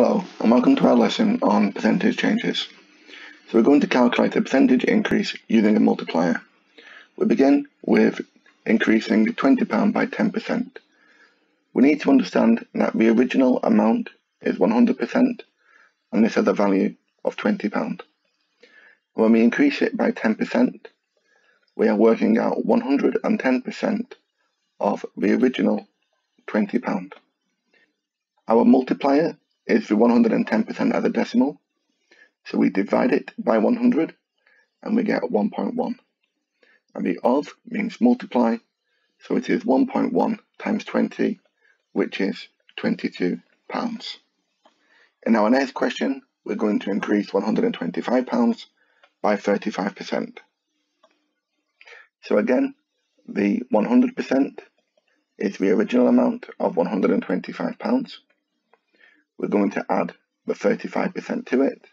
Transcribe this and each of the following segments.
Hello and welcome to our lesson on percentage changes. So we're going to calculate a percentage increase using a multiplier. We begin with increasing £20 by 10%. We need to understand that the original amount is 100% and this has a value of £20. When we increase it by 10%, we are working out 110% of the original £20. Our multiplier is the 110% as a decimal, so we divide it by 100 and we get 1.1. And the of means multiply, so it is 1.1 times 20, which is £22. In our next question, we're going to increase £125 by 35%. So again, the 100% is the original amount of £125. We're going to add the 35% to it.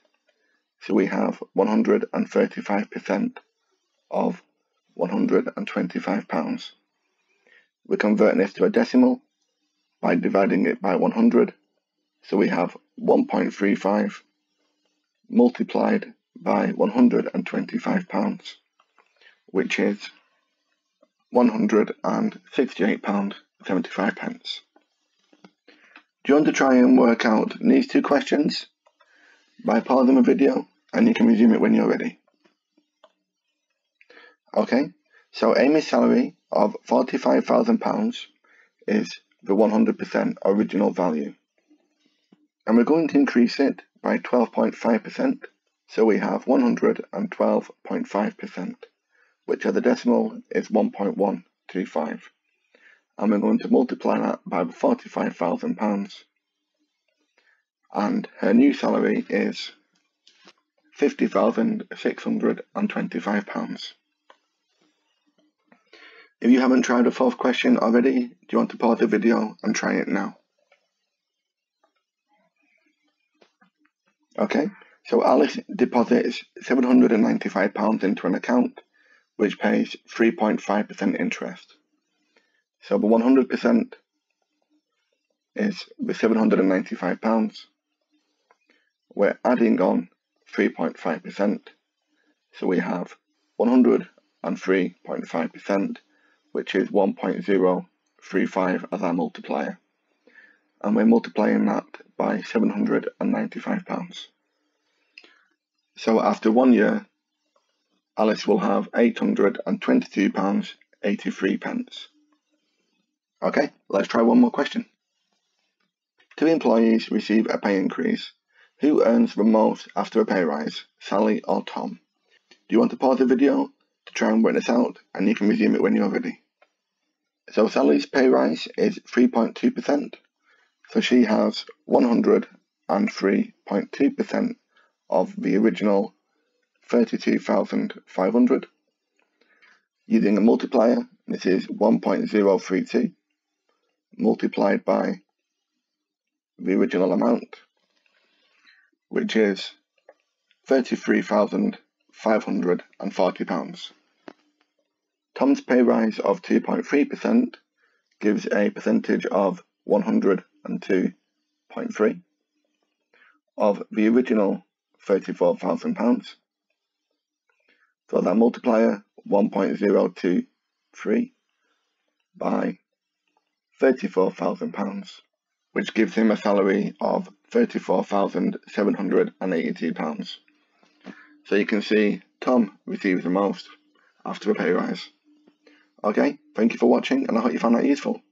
So we have 135% of £125. We're converting this to a decimal by dividing it by 100. So we have 1.35 multiplied by £125, which is £168.75. Do you want to try and work out these two questions? By pausing the video, and you can resume it when you're ready. Okay, so Amy's salary of £45,000 is the 100% original value. And we're going to increase it by 12.5%, so we have 112.5%, which at the decimal is 1.125. And we're going to multiply that by £45,000, and her new salary is £50,625. If you haven't tried the fourth question already, do you want to pause the video and try it now? Okay, so Alice deposits £795 into an account which pays 3.5% interest. So the 100% is the £795. We're adding on 3.5%. So we have 103.5%, which is 1.035 as our multiplier. And we're multiplying that by £795. So after 1 year, Alice will have £822.83. Okay, let's try one more question. Two employees receive a pay increase. Who earns the most after a pay rise, Sally or Tom? Do you want to pause the video to try and work this out, and you can resume it when you're ready. So Sally's pay rise is 3.2%, so she has 103.2% of the original £32,500. Using a multiplier, this is 1.032. multiplied by the original amount, which is £33,540. Tom's pay rise of 2.3% gives a percentage of 102.3 of the original £34,000. So that multiplier 1.023 by £34,000, which gives him a salary of £34,782. So you can see Tom receives the most after a pay rise. Okay, thank you for watching, and I hope you found that useful.